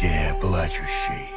темноте плачущей.